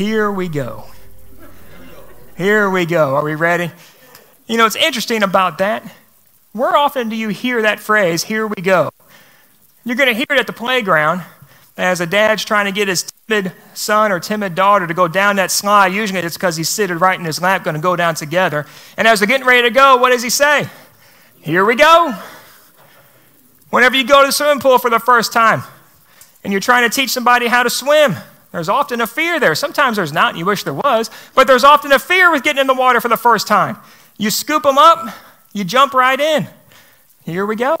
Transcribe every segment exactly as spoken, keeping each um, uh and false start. Here we go. Here we go. Are we ready? You know, it's interesting about that. Where often do you hear that phrase, here we go? You're going to hear it at the playground as a dad's trying to get his timid son or timid daughter to go down that slide. Usually it's because he's sitting right in his lap going to go down together. And as they're getting ready to go, what does he say? Here we go. Whenever you go to the swimming pool for the first time and you're trying to teach somebody how to swim, there's often a fear there. Sometimes there's not, and you wish there was, but there's often a fear with getting in the water for the first time. You scoop them up, you jump right in. Here we go.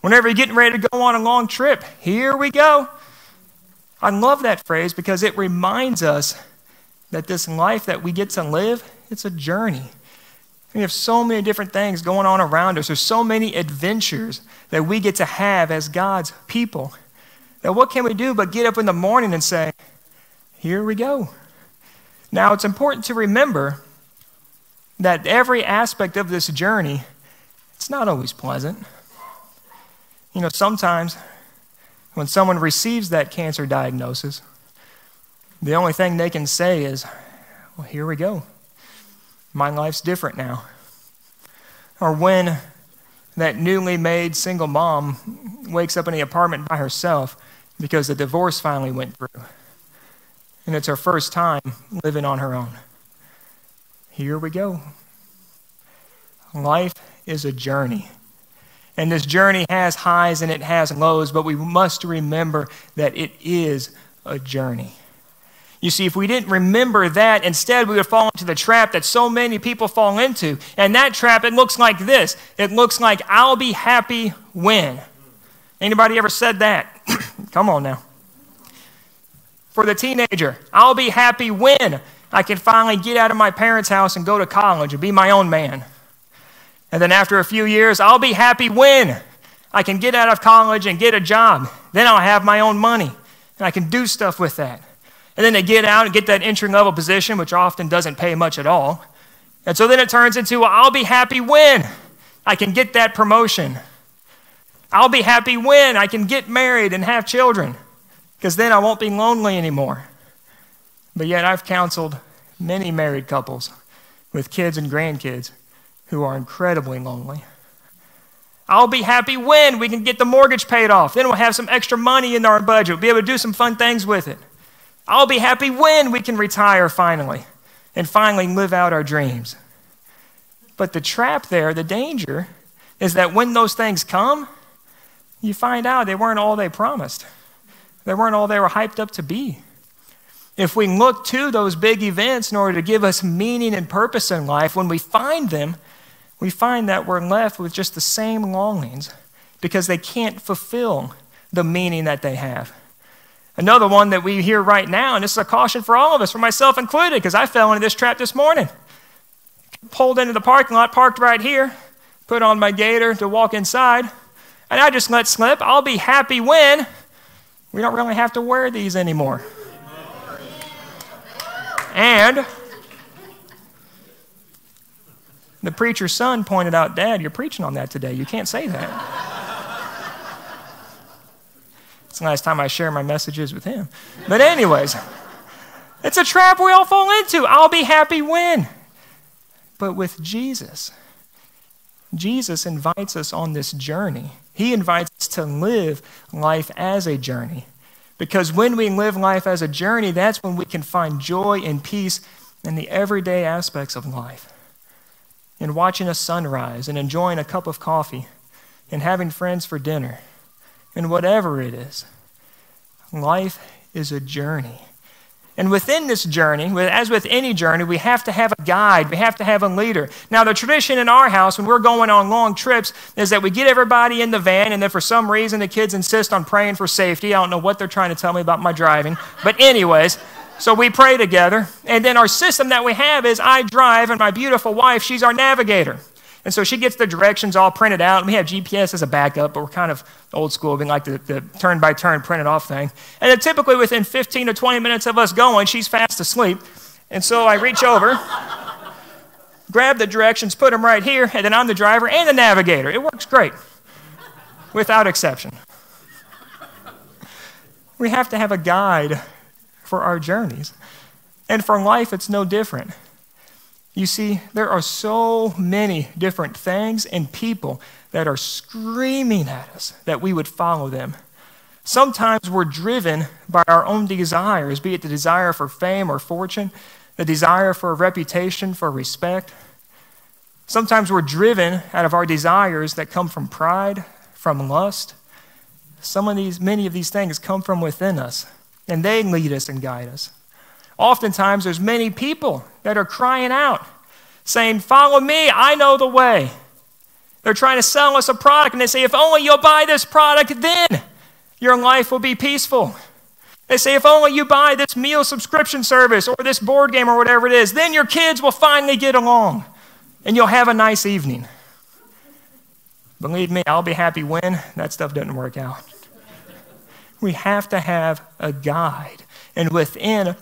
Whenever you're getting ready to go on a long trip, here we go. I love that phrase because it reminds us that this life that we get to live, it's a journey. We have so many different things going on around us. There's so many adventures that we get to have as God's people. Now, what can we do but get up in the morning and say, here we go. Now, it's important to remember that every aspect of this journey, it's not always pleasant. You know, sometimes when someone receives that cancer diagnosis, the only thing they can say is, well, here we go. My life's different now. Or when that newly made single mom wakes up in the apartment by herself because the divorce finally went through. And it's her first time living on her own. Here we go. Life is a journey. And this journey has highs and it has lows, but we must remember that it is a journey. You see, if we didn't remember that, instead we would fall into the trap that so many people fall into. And that trap, it looks like this. It looks like, I'll be happy when. Anybody ever said that? Come on now. For the teenager, I'll be happy when I can finally get out of my parents' house and go to college and be my own man. And then after a few years, I'll be happy when I can get out of college and get a job. Then I'll have my own money and I can do stuff with that. And then they get out and get that entry-level position, which often doesn't pay much at all. And so then it turns into, well, I'll be happy when I can get that promotion. I'll be happy when I can get married and have children, because then I won't be lonely anymore. But yet I've counseled many married couples with kids and grandkids who are incredibly lonely. I'll be happy when we can get the mortgage paid off. Then we'll have some extra money in our budget. We'll be able to do some fun things with it. I'll be happy when we can retire finally and finally live out our dreams. But the trap there, the danger, is that when those things come, you find out they weren't all they promised. They weren't all they were hyped up to be. If we look to those big events in order to give us meaning and purpose in life, when we find them, we find that we're left with just the same longings because they can't fulfill the meaning that they have. Another one that we hear right now, and this is a caution for all of us, for myself included, because I fell into this trap this morning. Pulled into the parking lot, parked right here, put on my gator to walk inside, and I just let slip. I'll be happy when we don't really have to wear these anymore. And the preacher's son pointed out, Dad, you're preaching on that today. You can't say that. It's the last time I share my messages with him. But anyways, it's a trap we all fall into. I'll be happy when. But with Jesus, Jesus invites us on this journey. He invites us to live life as a journey. Because when we live life as a journey, that's when we can find joy and peace in the everyday aspects of life. In watching a sunrise and enjoying a cup of coffee and having friends for dinner. And whatever it is, life is a journey. And within this journey, as with any journey, we have to have a guide. We have to have a leader. Now, the tradition in our house when we're going on long trips is that we get everybody in the van, and then for some reason the kids insist on praying for safety. I don't know what they're trying to tell me about my driving. But anyways, so we pray together. And then our system that we have is I drive, and my beautiful wife, she's our navigator. And so she gets the directions all printed out. And we have G P S as a backup, but we're kind of old school, being like the, the turn-by-turn printed off thing. And then typically within fifteen to twenty minutes of us going, she's fast asleep. And so I reach over, grab the directions, put them right here, and then I'm the driver and the navigator. It works great, without exception. We have to have a guide for our journeys. And for life, it's no different. You see, there are so many different things and people that are screaming at us that we would follow them. Sometimes we're driven by our own desires, be it the desire for fame or fortune, the desire for reputation, for respect. Sometimes we're driven out of our desires that come from pride, from lust. Some of these, many of these things come from within us, and they lead us and guide us. Oftentimes, there's many people that are crying out, saying, "Follow me, I know the way." They're trying to sell us a product, and they say, "If only you'll buy this product, then your life will be peaceful." They say, "If only you buy this meal subscription service or this board game or whatever it is, then your kids will finally get along and you'll have a nice evening." Believe me, I'll be happy when that stuff doesn't work out. We have to have a guide. And within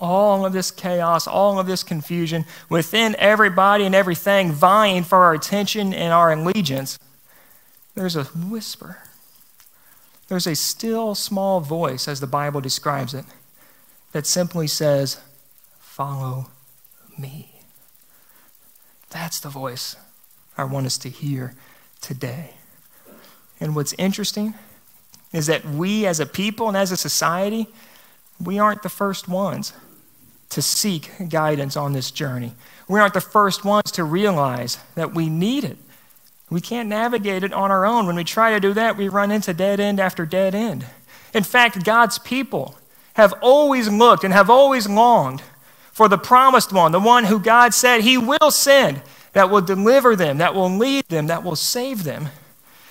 all of this chaos, all of this confusion, within everybody and everything vying for our attention and our allegiance, there's a whisper. There's a still small voice, as the Bible describes it, that simply says, "Follow me." That's the voice I want us to hear today. And what's interesting is that we as a people and as a society, we aren't the first ones to seek guidance on this journey. We aren't the first ones to realize that we need it. We can't navigate it on our own. When we try to do that, we run into dead end after dead end. In fact, God's people have always looked and have always longed for the promised one, the one who God said he will send, that will deliver them, that will lead them, that will save them.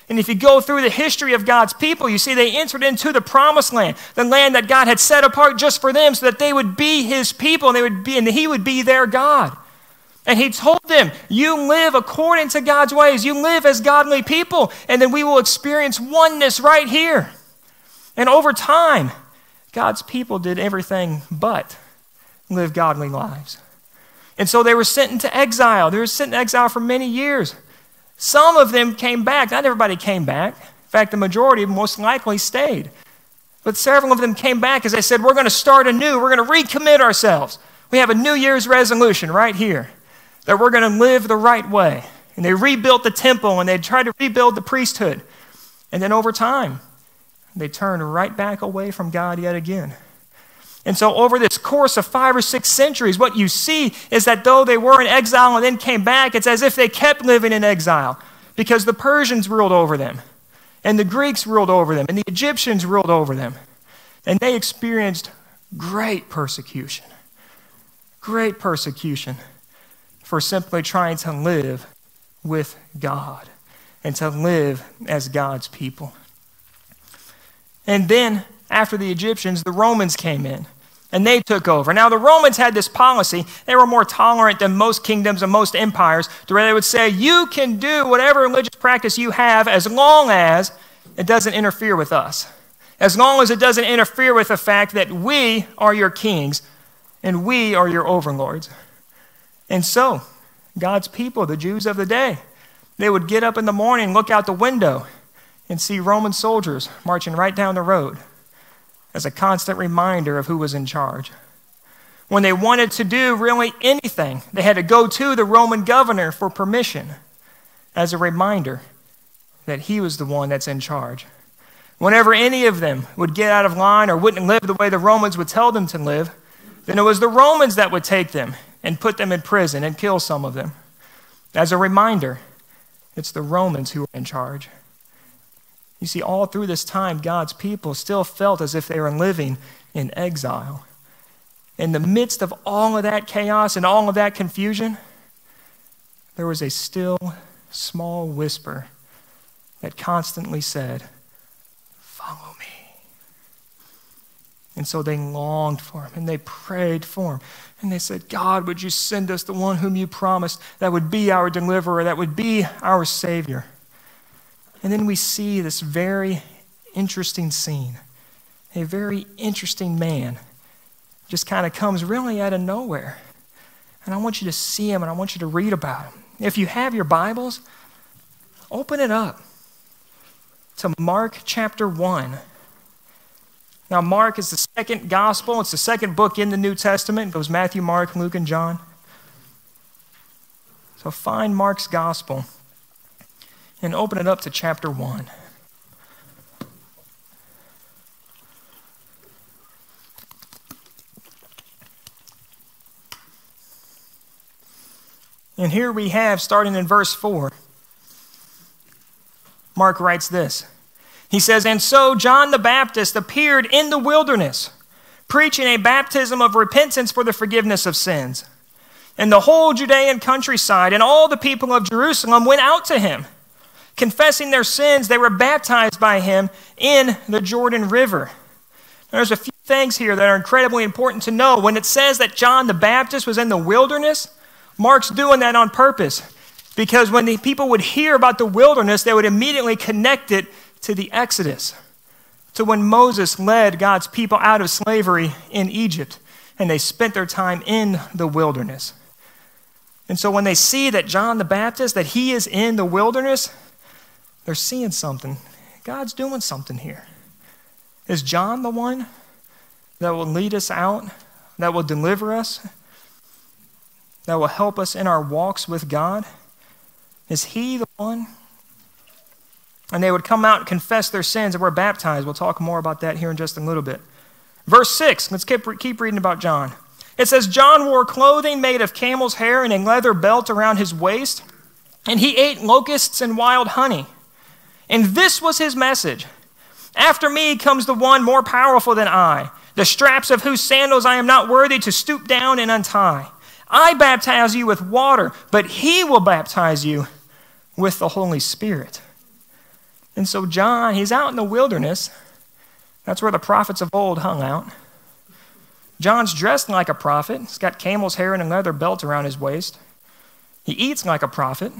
And if you go through the history of God's people, you see they entered into the promised land, the land that God had set apart just for them so that they would be his people and, they would be, and he would be their God. And he told them, you live according to God's ways. You live as godly people, and then we will experience oneness right here. And over time, God's people did everything but live godly lives. And so they were sent into exile. They were sent into exile for many years. Some of them came back. Not everybody came back. In fact, the majority most likely stayed. But several of them came back as they said, we're going to start anew. We're going to recommit ourselves. We have a New Year's resolution right here, that we're going to live the right way. And they rebuilt the temple, and they tried to rebuild the priesthood. And then over time, they turned right back away from God yet again. And so over this course of five or six centuries, what you see is that though they were in exile and then came back, it's as if they kept living in exile because the Persians ruled over them, and the Greeks ruled over them, and the Egyptians ruled over them. And they experienced great persecution, great persecution, for simply trying to live with God and to live as God's people. And then after the Egyptians, the Romans came in and they took over. Now the Romans had this policy. They were more tolerant than most kingdoms and most empires, to where they would say, you can do whatever religious practice you have as long as it doesn't interfere with us, as long as it doesn't interfere with the fact that we are your kings and we are your overlords. And so, God's people, the Jews of the day, they would get up in the morning, look out the window, and see Roman soldiers marching right down the road as a constant reminder of who was in charge. When they wanted to do really anything, they had to go to the Roman governor for permission as a reminder that he was the one that's in charge. Whenever any of them would get out of line or wouldn't live the way the Romans would tell them to live, then it was the Romans that would take them and put them in prison and kill some of them. As a reminder, it's the Romans who were in charge. You see, all through this time, God's people still felt as if they were living in exile. In the midst of all of that chaos and all of that confusion, there was a still, small whisper that constantly said, "Follow me." And so they longed for him, and they prayed for him. And they said, God, would you send us the one whom you promised that would be our deliverer, that would be our Savior? And then we see this very interesting scene. A very interesting man just kind of comes really out of nowhere. And I want you to see him, and I want you to read about him. If you have your Bibles, open it up to Mark chapter one. Now, Mark is the second gospel. It's the second book in the New Testament. It goes Matthew, Mark, Luke, and John. So find Mark's gospel and open it up to chapter one. And here we have, starting in verse four, Mark writes this. He says, "And so John the Baptist appeared in the wilderness, preaching a baptism of repentance for the forgiveness of sins. And the whole Judean countryside and all the people of Jerusalem went out to him. Confessing their sins, they were baptized by him in the Jordan River." Now, there's a few things here that are incredibly important to know. When it says that John the Baptist was in the wilderness, Mark's doing that on purpose, because when the people would hear about the wilderness, they would immediately connect it to the Exodus, to when Moses led God's people out of slavery in Egypt, and they spent their time in the wilderness. And so when they see that John the Baptist, that he is in the wilderness, they're seeing something. God's doing something here. Is John the one that will lead us out, that will deliver us, that will help us in our walks with God? Is he the one? And they would come out and confess their sins and were baptized. We'll talk more about that here in just a little bit. Verse six, let's keep, keep reading about John. It says, "John wore clothing made of camel's hair and a leather belt around his waist, and he ate locusts and wild honey. And this was his message: After me comes the one more powerful than I, the straps of whose sandals I am not worthy to stoop down and untie. I baptize you with water, but he will baptize you with the Holy Spirit." And so John, he's out in the wilderness. That's where the prophets of old hung out. John's dressed like a prophet. He's got camel's hair and a leather belt around his waist. He eats like a prophet.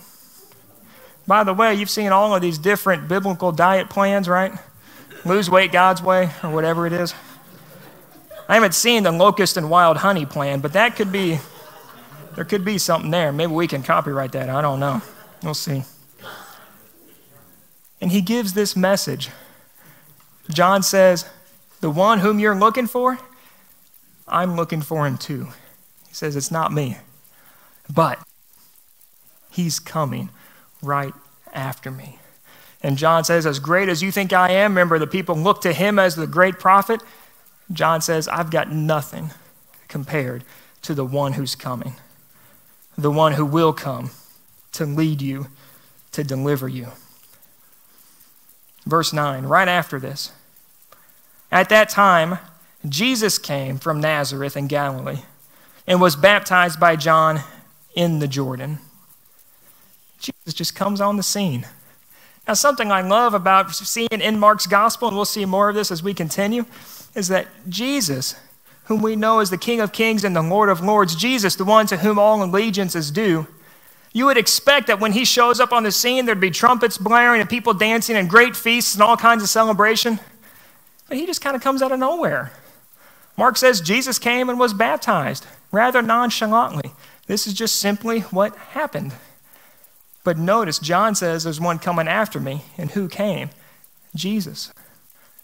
By the way, you've seen all of these different biblical diet plans, right? Lose weight God's way, or whatever it is. I haven't seen the locust and wild honey plan, but that could be... there could be something there. Maybe we can copyright that. I don't know. We'll see. And he gives this message. John says, the one whom you're looking for, I'm looking for him too. He says, it's not me, but he's coming right after me. And John says, as great as you think I am, remember the people look to him as the great prophet. John says, I've got nothing compared to the one who's coming, the one who will come to lead you, to deliver you. Verse nine, right after this. "At that time, Jesus came from Nazareth in Galilee and was baptized by John in the Jordan." Jesus just comes on the scene. Now, something I love about seeing in Mark's gospel, and we'll see more of this as we continue, is that Jesus, whom we know as the King of Kings and the Lord of Lords, Jesus, the one to whom all allegiance is due, you would expect that when he shows up on the scene, there'd be trumpets blaring and people dancing and great feasts and all kinds of celebration. But he just kind of comes out of nowhere. Mark says Jesus came and was baptized, rather nonchalantly. This is just simply what happened. But notice, John says there's one coming after me, and who came? Jesus.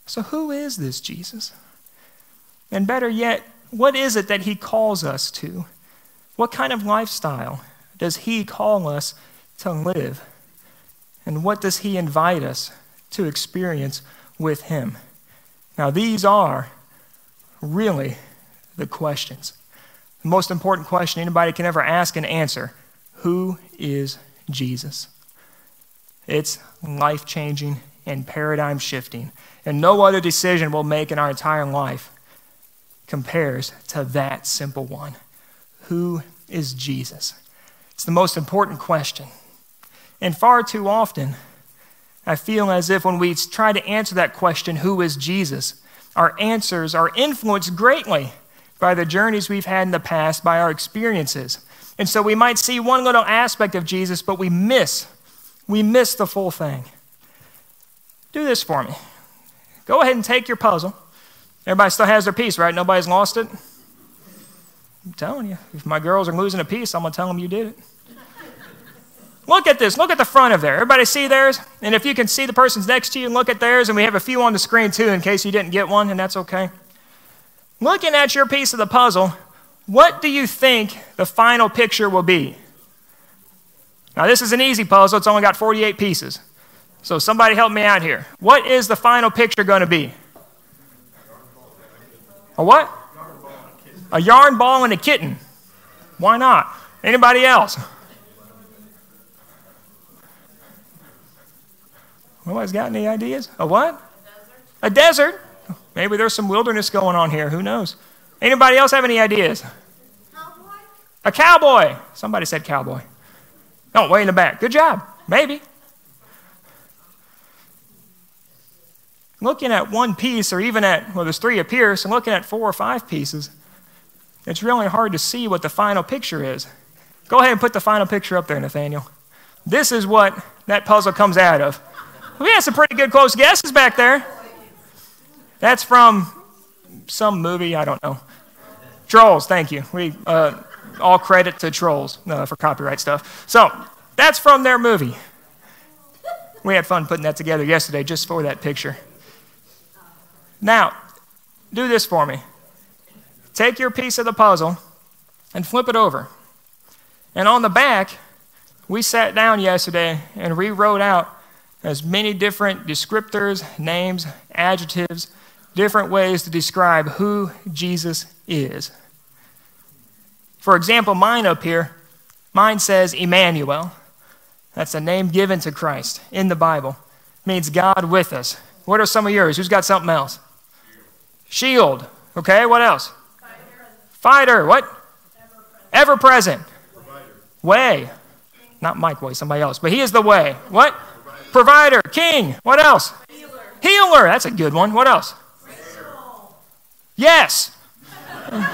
So who is this Jesus? And better yet, what is it that he calls us to? What kind of lifestyle does he call us to live? And what does he invite us to experience with him? Now, these are really the questions. The most important question anybody can ever ask and answer: who is Jesus? It's life-changing and paradigm-shifting. And no other decision we'll make in our entire life compares to that simple one. Who is Jesus? It's the most important question. And far too often, I feel as if when we try to answer that question, who is Jesus, our answers are influenced greatly by the journeys we've had in the past, by our experiences. And so we might see one little aspect of Jesus, but we miss, we miss the full thing. Do this for me. Go ahead and take your puzzle. Everybody still has their piece, right? Nobody's lost it? I'm telling you, if my girls are losing a piece, I'm going to tell them you did it. Look at this. Look at the front of there. Everybody see theirs? And if you can see the person's next to you, look at theirs. And we have a few on the screen, too, in case you didn't get one, and that's okay. Looking at your piece of the puzzle, what do you think the final picture will be? Now, this is an easy puzzle. It's only got forty-eight pieces. So somebody help me out here. What is the final picture going to be? A what? A yarn ball and a kitten. Why not? Anybody else? Nobody's got any ideas? A what? A desert. A desert? Maybe there's some wilderness going on here. Who knows? Anybody else have any ideas? Cowboy. A cowboy. Somebody said cowboy. Oh, way in the back. Good job. Maybe. Looking at one piece, or even at, well, there's three up here, so looking at four or five pieces, it's really hard to see what the final picture is. Go ahead and put the final picture up there, Nathaniel. This is what that puzzle comes out of. We had some pretty good close guesses back there. That's from some movie, I don't know. Trolls, thank you. We uh, all credit to Trolls uh, for copyright stuff. So that's from their movie. We had fun putting that together yesterday just for that picture. Now, do this for me. Take your piece of the puzzle and flip it over. And on the back, we sat down yesterday and rewrote out as many different descriptors, names, adjectives, different ways to describe who Jesus is. For example, mine up here, mine says Emmanuel. That's a name given to Christ in the Bible. It means God with us. What are some of yours? Who's got something else? Shield. Shield. Okay, what else? Fighter. Fighter. What? Ever-present. Ever-present. Way. Not Mike Way, somebody else. But he is the way. What? Provider. Provider. King. What else? Healer. Healer. That's a good one. What else? Faithful. Yes. Thankful.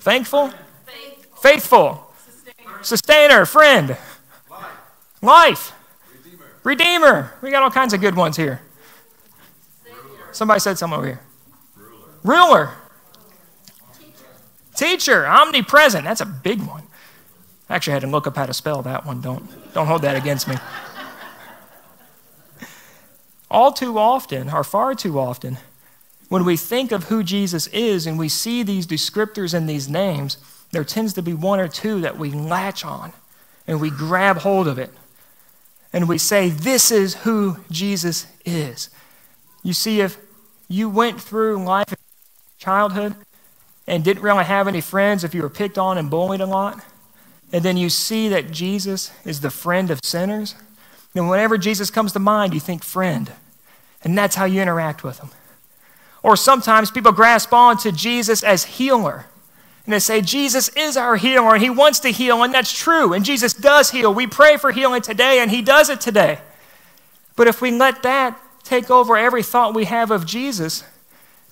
Thankful? Faithful. Faithful. Sustainer. Sustainer. Friend. Life. Life. Redeemer. We got all kinds of good ones here. Ruler. Somebody said something over here. Ruler. Ruler. Teacher. Teacher. Omnipresent. That's a big one. I actually had to look up how to spell that one. Don't, don't hold that against me. All too often, or far too often, when we think of who Jesus is and we see these descriptors and these names, there tends to be one or two that we latch on and we grab hold of it. And we say, this is who Jesus is. You see, if you went through life in childhood and didn't really have any friends, if you were picked on and bullied a lot, and then you see that Jesus is the friend of sinners, then whenever Jesus comes to mind, you think friend. And that's how you interact with him. Or sometimes people grasp on to Jesus as healer. And they say, Jesus is our healer, and he wants to heal, and that's true, and Jesus does heal. We pray for healing today, and he does it today. But if we let that take over every thought we have of Jesus,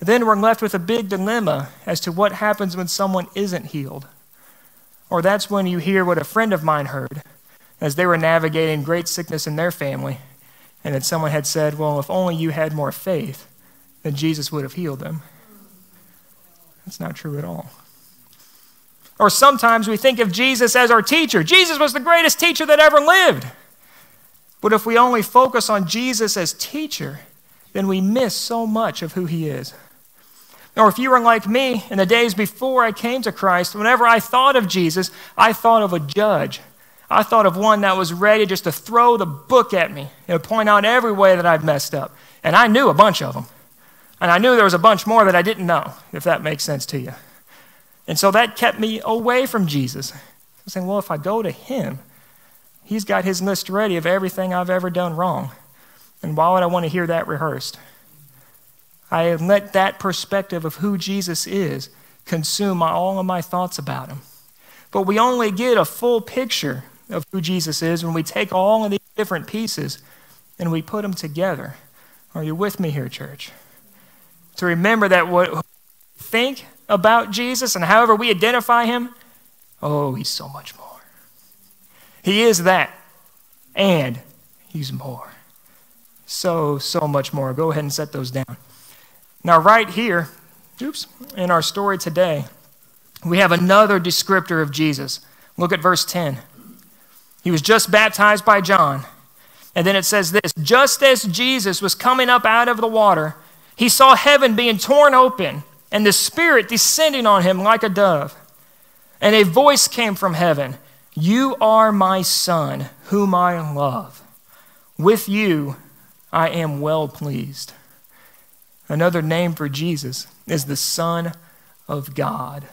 then we're left with a big dilemma as to what happens when someone isn't healed. Or that's when you hear what a friend of mine heard as they were navigating great sickness in their family, and that someone had said, well, if only you had more faith, then Jesus would have healed them. That's not true at all. Or sometimes we think of Jesus as our teacher. Jesus was the greatest teacher that ever lived. But if we only focus on Jesus as teacher, then we miss so much of who he is. Or if you were like me in the days before I came to Christ, whenever I thought of Jesus, I thought of a judge. I thought of one that was ready just to throw the book at me and point out every way that I've messed up. And I knew a bunch of them. And I knew there was a bunch more that I didn't know, if that makes sense to you. And so that kept me away from Jesus. I was saying, well, if I go to him, he's got his list ready of everything I've ever done wrong. And why would I want to hear that rehearsed? I let that perspective of who Jesus is consume all of my thoughts about him. But we only get a full picture of who Jesus is when we take all of these different pieces and we put them together. Are you with me here, church? To remember that what we think about Jesus and however we identify him, oh, he's so much more. He is that, and he's more. So, so much more. Go ahead and set those down. Now, right here, oops, in our story today, we have another descriptor of Jesus. Look at verse ten. He was just baptized by John. And then it says this, just as Jesus was coming up out of the water, he saw heaven being torn open and the Spirit descending on him like a dove. And a voice came from heaven, "You are my Son, whom I love. With you I am well pleased." Another name for Jesus is the Son of God.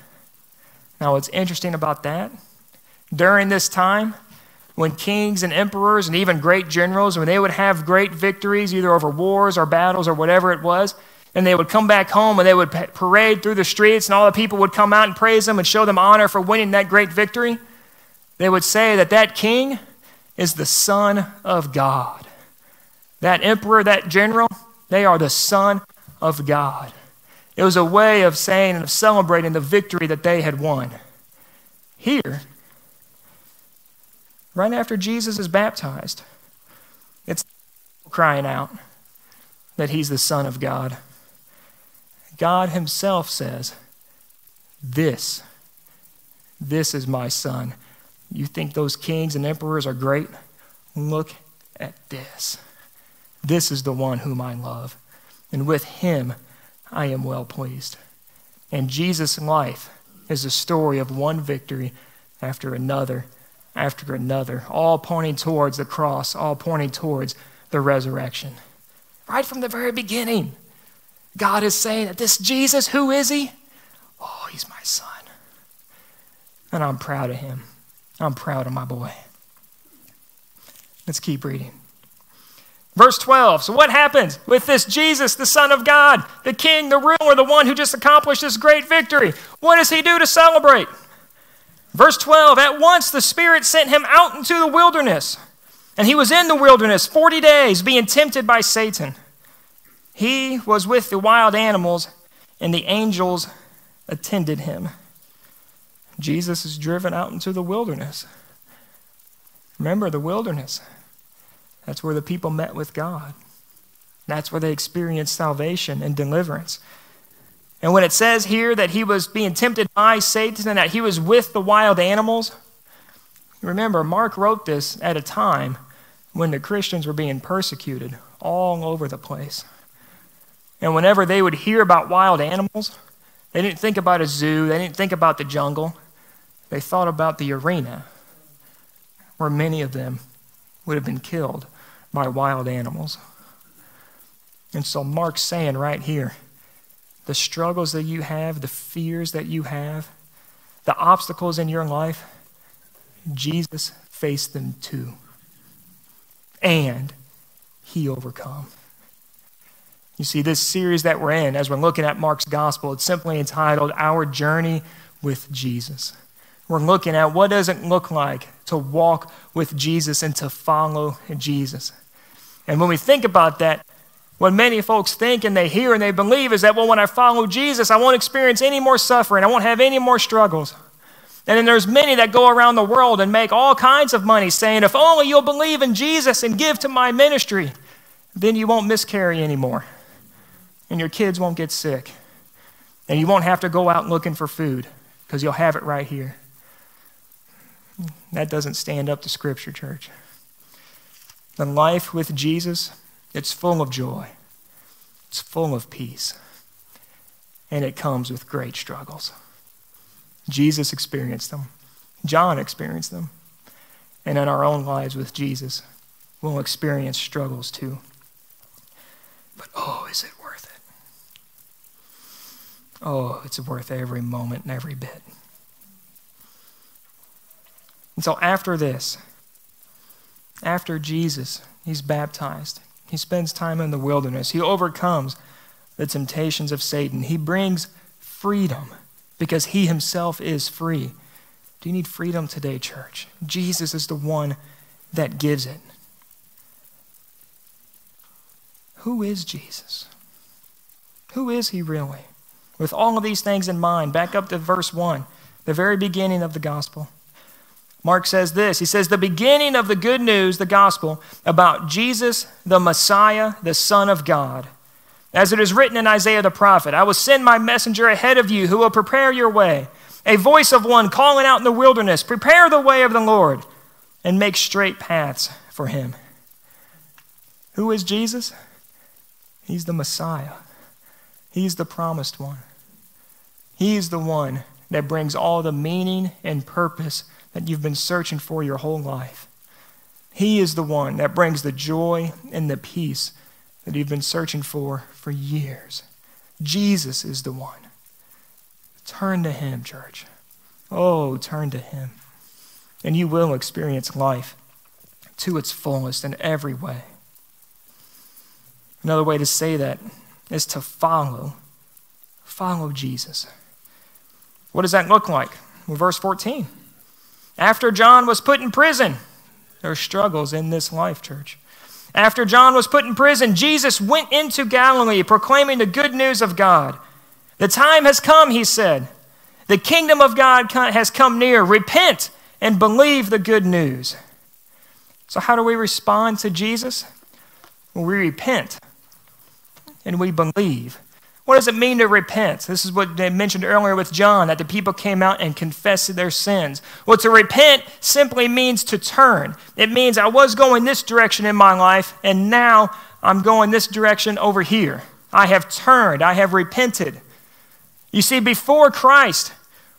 Now, what's interesting about that, during this time, when kings and emperors and even great generals, when they would have great victories, either over wars or battles or whatever it was, and they would come back home and they would parade through the streets and all the people would come out and praise them and show them honor for winning that great victory, they would say that that king is the Son of God. That emperor, that general, they are the Son of God. It was a way of saying and of celebrating the victory that they had won. Here, right after Jesus is baptized, it's crying out that he's the Son of God. God himself says, this, this is my Son. You think those kings and emperors are great? Look at this. This is the one whom I love, and with him I am well pleased. And Jesus' life is a story of one victory after another after another, all pointing towards the cross, all pointing towards the resurrection. Right from the very beginning, God is saying that this Jesus, who is he? Oh, he's my Son. And I'm proud of him. I'm proud of my boy. Let's keep reading. Verse twelve, so what happens with this Jesus, the Son of God, the King, the ruler, the one who just accomplished this great victory? What does he do to celebrate? Verse twelve, at once the Spirit sent him out into the wilderness, and he was in the wilderness forty days, being tempted by Satan. He was with the wild animals, and the angels attended him. Jesus is driven out into the wilderness. Remember the wilderness. That's where the people met with God. That's where they experienced salvation and deliverance. And when it says here that he was being tempted by Satan and that he was with the wild animals, remember, Mark wrote this at a time when the Christians were being persecuted all over the place. And whenever they would hear about wild animals, they didn't think about a zoo, they didn't think about the jungle. They thought about the arena where many of them would have been killed by wild animals. And so Mark's saying right here, the struggles that you have, the fears that you have, the obstacles in your life, Jesus faced them too. And he overcome. You see, this series that we're in, as we're looking at Mark's gospel, it's simply entitled Our Journey with Jesus. We're looking at what does it look like to walk with Jesus and to follow Jesus. And when we think about that, what many folks think and they hear and they believe is that, well, when I follow Jesus, I won't experience any more suffering. I won't have any more struggles. And then there's many that go around the world and make all kinds of money saying, if only you'll believe in Jesus and give to my ministry, then you won't miscarry anymore. And your kids won't get sick. And you won't have to go out looking for food because you'll have it right here. That doesn't stand up to Scripture, church. The life with Jesus, it's full of joy. It's full of peace. And it comes with great struggles. Jesus experienced them. John experienced them. And in our own lives with Jesus, we'll experience struggles too. But oh, is it worth it? Oh, it's worth every moment and every bit. And so after this, after Jesus, he's baptized. He spends time in the wilderness. He overcomes the temptations of Satan. He brings freedom because he himself is free. Do you need freedom today, church? Jesus is the one that gives it. Who is Jesus? Who is he really? With all of these things in mind, back up to verse one, the very beginning of the gospel. Mark says this, he says, the beginning of the good news, the gospel, about Jesus, the Messiah, the Son of God. As it is written in Isaiah the prophet, I will send my messenger ahead of you who will prepare your way. a voice of one calling out in the wilderness, prepare the way of the Lord and make straight paths for him. Who is Jesus? He's the Messiah. He's the promised one. He's the one that brings all the meaning and purpose that you've been searching for your whole life. He is the one that brings the joy and the peace that you've been searching for for years. Jesus is the one. Turn to him, church. Oh, turn to him. And you will experience life to its fullest in every way. Another way to say that is to follow. Follow Jesus. What does that look like? Well, verse fourteen. After John was put in prison, there are struggles in this life, church. After John was put in prison, Jesus went into Galilee proclaiming the good news of God. The time has come, he said. The kingdom of God has come near. Repent and believe the good news. So how do we respond to Jesus? Well, we repent and we believe. What does it mean to repent? This is what they mentioned earlier with John, that the people came out and confessed their sins. Well, to repent simply means to turn. It means I was going this direction in my life, and now I'm going this direction over here. I have turned. I have repented. You see, before Christ,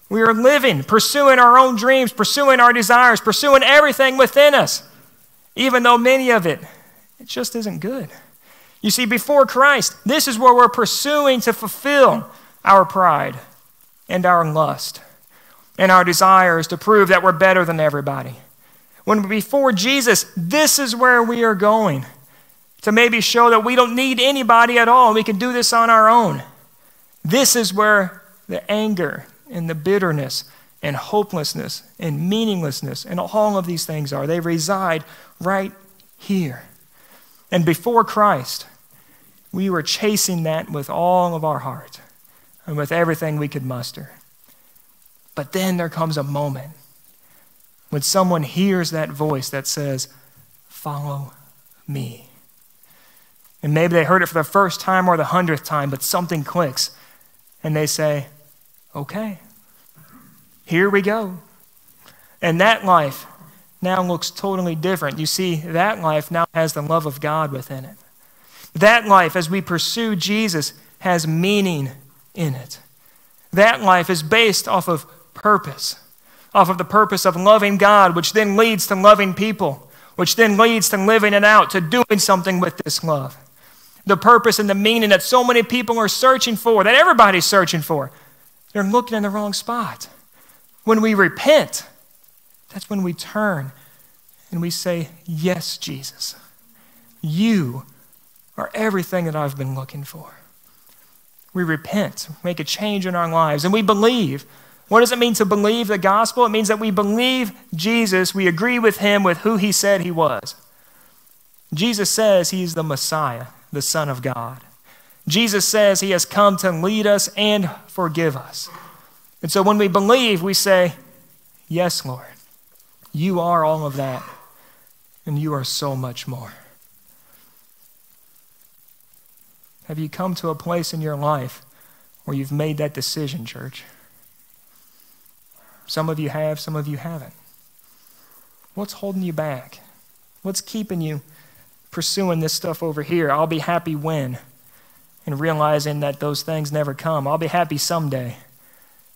we were living, pursuing our own dreams, pursuing our desires, pursuing everything within us, even though many of it, it just isn't good. You see, before Christ, this is where we're pursuing to fulfill our pride and our lust and our desires to prove that we're better than everybody. When before Jesus, this is where we are going to maybe show that we don't need anybody at all. We can do this on our own. This is where the anger and the bitterness and hopelessness and meaninglessness and all of these things are. They reside right here. And before Christ, we were chasing that with all of our heart and with everything we could muster. But then there comes a moment when someone hears that voice that says, follow me. And maybe they heard it for the first time or the hundredth time, but something clicks. And they say, okay, here we go. And that life now looks totally different. You see, that life now has the love of God within it. That life, as we pursue Jesus, has meaning in it. That life is based off of purpose, off of the purpose of loving God, which then leads to loving people, which then leads to living it out, to doing something with this love. The purpose and the meaning that so many people are searching for, that everybody's searching for. They're looking in the wrong spot. When we repent, that's when we turn and we say, yes, Jesus, you are everything that I've been looking for. We repent, make a change in our lives, and we believe. What does it mean to believe the gospel? It means that we believe Jesus, we agree with him, with who he said he was. Jesus says he's the Messiah, the Son of God. Jesus says he has come to lead us and forgive us. And so when we believe, we say, yes, Lord, you are all of that, and you are so much more. Have you come to a place in your life where you've made that decision, church? Some of you have, some of you haven't. What's holding you back? What's keeping you pursuing this stuff over here? I'll be happy when, and realizing that those things never come. I'll be happy someday.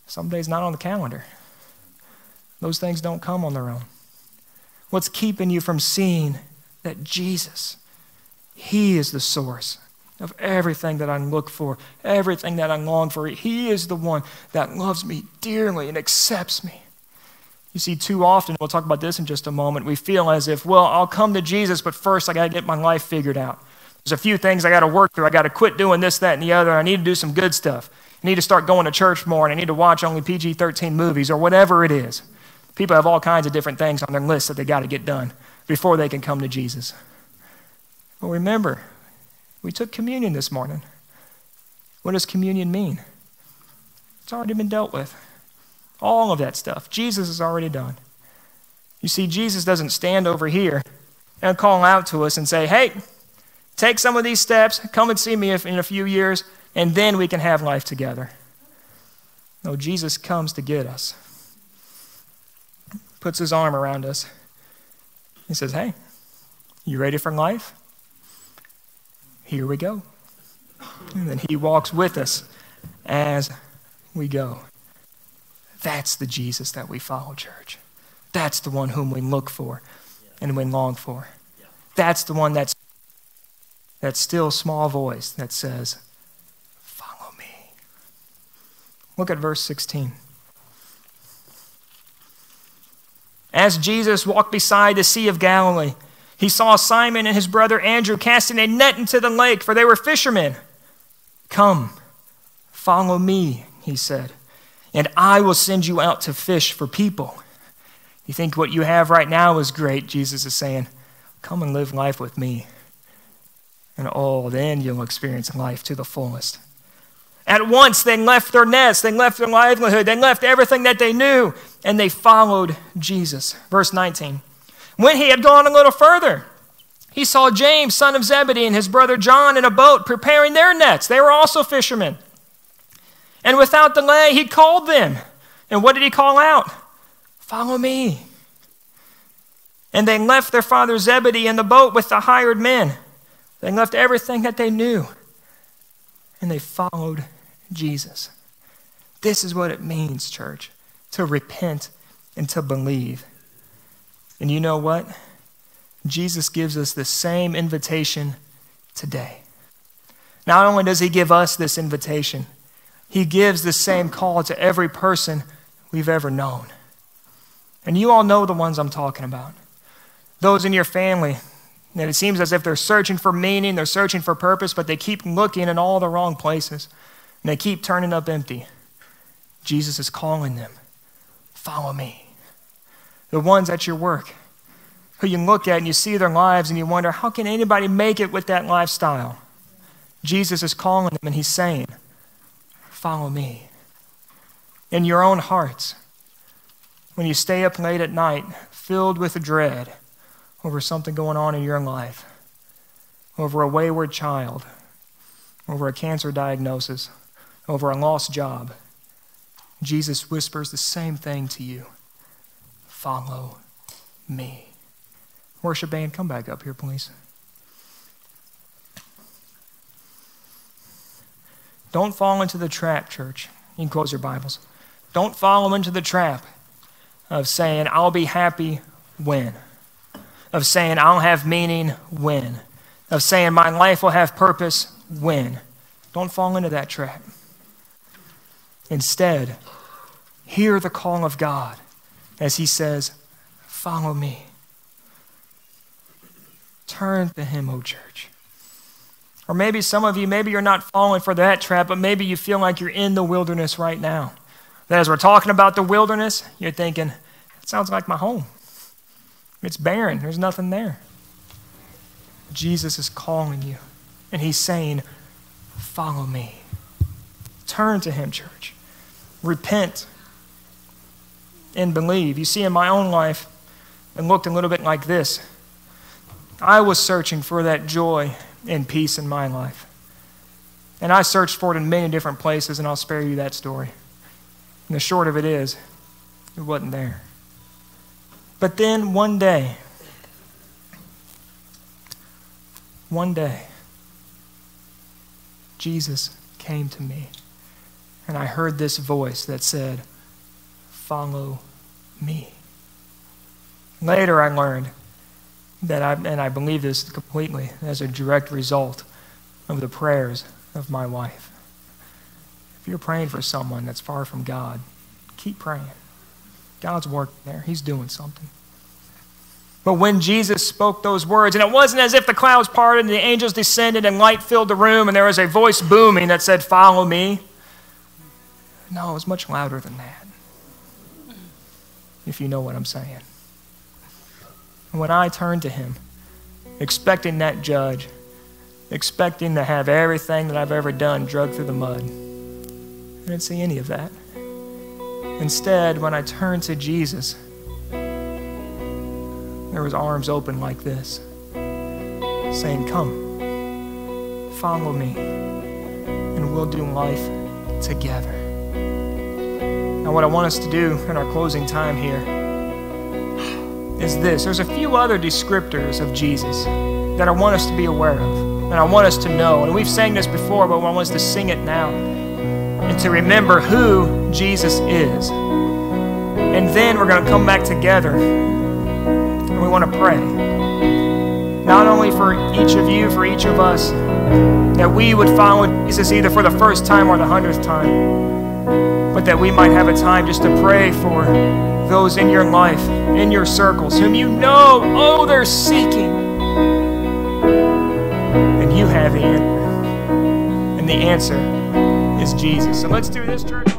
Someday's not on the calendar. Those things don't come on their own. What's keeping you from seeing that Jesus, he is the source of everything that I look for, everything that I long for. He is the one that loves me dearly and accepts me. You see, too often, we'll talk about this in just a moment, we feel as if, well, I'll come to Jesus, but first I got to get my life figured out. There's a few things I got to work through. I got to quit doing this, that, and the other. I need to do some good stuff. I need to start going to church more, and I need to watch only P G thirteen movies or whatever it is. People have all kinds of different things on their list that they got to get done before they can come to Jesus. Well, remember, we took communion this morning. What does communion mean? It's already been dealt with. All of that stuff, Jesus has already done. You see, Jesus doesn't stand over here and call out to us and say, hey, take some of these steps, come and see me in a few years, and then we can have life together. No, Jesus comes to get us. Puts his arm around us. He says, hey, you ready for life? Here we go. And then he walks with us as we go. That's the Jesus that we follow, church. That's the one whom we look for and we long for. That's the one that's that still small voice that says, follow me. Look at verse sixteen. As Jesus walked beside the Sea of Galilee, he saw Simon and his brother Andrew casting a net into the lake, for they were fishermen. Come, follow me, he said, and I will send you out to fish for people. You think what you have right now is great, Jesus is saying. Come and live life with me. And oh, then you'll experience life to the fullest. At once they left their nets, they left their livelihood, they left everything that they knew, and they followed Jesus. Verse nineteen, when he had gone a little further, he saw James, son of Zebedee, and his brother John in a boat preparing their nets. They were also fishermen. And without delay, he called them. And what did he call out? Follow me. And they left their father Zebedee in the boat with the hired men. They left everything that they knew, and they followed Jesus. This is what it means, church, to repent and to believe. And you know what? Jesus gives us the same invitation today. Not only does he give us this invitation, he gives the same call to every person we've ever known. And you all know the ones I'm talking about. Those in your family, and it seems as if they're searching for meaning, they're searching for purpose, but they keep looking in all the wrong places, and they keep turning up empty. Jesus is calling them, follow me. The ones at your work, who you look at and you see their lives and you wonder, how can anybody make it with that lifestyle? Jesus is calling them and he's saying, follow me. In your own hearts, when you stay up late at night, filled with dread over something going on in your life, over a wayward child, over a cancer diagnosis, over a lost job, Jesus whispers the same thing to you. Follow me. Worship band, come back up here, please. Don't fall into the trap, church. You can close your Bibles. Don't fall into the trap of saying, I'll be happy when. Of saying, I'll have meaning when. Of saying, my life will have purpose when. Don't fall into that trap. Instead, hear the call of God as he says, follow me. Turn to him, O church. Or maybe some of you, maybe you're not falling for that trap, but maybe you feel like you're in the wilderness right now. As we're talking about the wilderness, you're thinking, that sounds like my home. It's barren. There's nothing there. Jesus is calling you, and he's saying, follow me. Turn to him, church. Repent and believe. You see, in my own life, it looked a little bit like this. I was searching for that joy and peace in my life. And I searched for it in many different places, and I'll spare you that story. And the short of it is, it wasn't there. But then one day, one day, Jesus came to me, and I heard this voice that said, follow me. Later I learned that, I, and I believe this completely, as a direct result of the prayers of my wife. If you're praying for someone that's far from God, keep praying. God's working there. He's doing something. But when Jesus spoke those words, and it wasn't as if the clouds parted and the angels descended and light filled the room and there was a voice booming that said, follow me. No, it was much louder than that, if you know what I'm saying. And when I turned to him, expecting that judge, expecting to have everything that I've ever done dragged through the mud, I didn't see any of that. Instead, when I turned to Jesus, there was arms open like this, saying, come, follow me, and we'll do life together. And what I want us to do in our closing time here is this. There's a few other descriptors of Jesus that I want us to be aware of, and I want us to know. And we've sang this before, but I want us to sing it now and to remember who Jesus is. And then we're going to come back together and we want to pray. Not only for each of you, for each of us, that we would follow Jesus either for the first time or the hundredth time, but that we might have a time just to pray for those in your life, in your circles, whom you know, oh, they're seeking. And you have the answer. And the answer is Jesus. So let's do this, church.